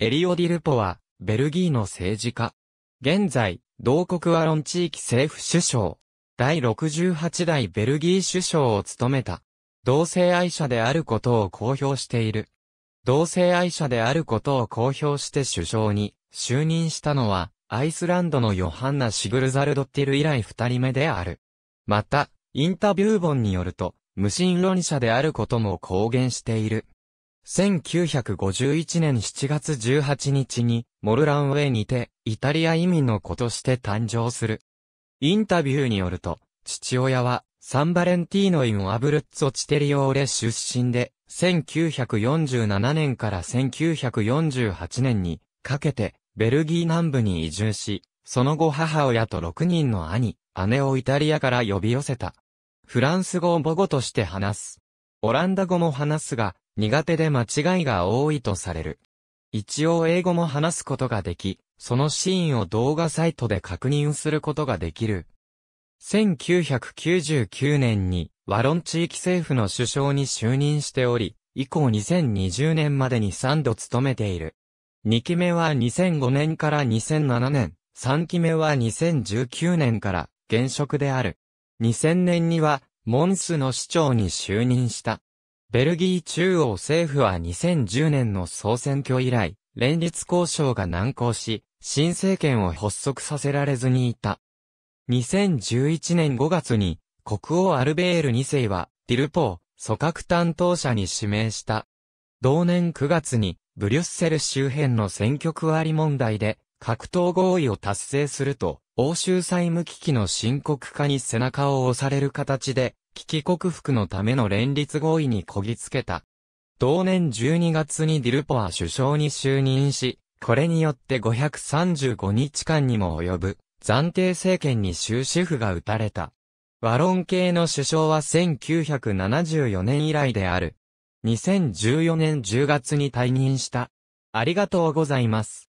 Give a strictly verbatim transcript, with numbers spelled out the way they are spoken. エリオ・ディルポは、ベルギーの政治家。現在、同国アロン地域政府首相。第ろくじゅうはち代ベルギー首相を務めた。同性愛者であることを公表している。同性愛者であることを公表して首相に就任したのは、アイスランドのヨハンナ・シグルザルドッティル以来二人目である。また、インタビュー本によると、無神論者であることも公言している。せんきゅうひゃくごじゅういちねんしちがつじゅうはちにちに、モルランウェイにて、イタリア移民の子として誕生する。インタビューによると、父親は、サンバレンティーノ・イン・アブルッツォ・チテリオーレ出身で、せんきゅうひゃくよんじゅうななねんからせんきゅうひゃくよんじゅうはちねんにかけて、ベルギー南部に移住し、その後母親とろくにんの兄、姉をイタリアから呼び寄せた。フランス語を母語として話す。オランダ語も話すが、苦手で間違いが多いとされる。一応英語も話すことができ、そのシーンを動画サイトで確認することができる。せんきゅうひゃくきゅうじゅうきゅうねんにワロン地域政府の首相に就任しており、以降にせんにじゅうねんまでにさんど務めている。にきめはにせんごねんからにせんななねん、さんきめはにせんじゅうきゅうねんから現職である。にせんねんにはモンスの市長に就任した。ベルギー中央政府はにせんじゅうねんの総選挙以来、連立交渉が難航し、新政権を発足させられずにいた。にせんじゅういちねんごがつに、国王アルベールに世は、ディルポを、組閣担当者に指名した。同年くがつに、ブリュッセル周辺の選挙区割り問題で、格闘合意を達成すると、欧州債務危機の深刻化に背中を押される形で、危機克服のための連立合意にこぎつけた。同年じゅうにがつにディルポは首相に就任し、これによってごひゃくさんじゅうごにちかんにも及ぶ暫定政権に終止符が打たれた。ワロン系の首相はせんきゅうひゃくななじゅうよねん以来である。にせんじゅうよねんじゅうがつに退任した。ありがとうございます。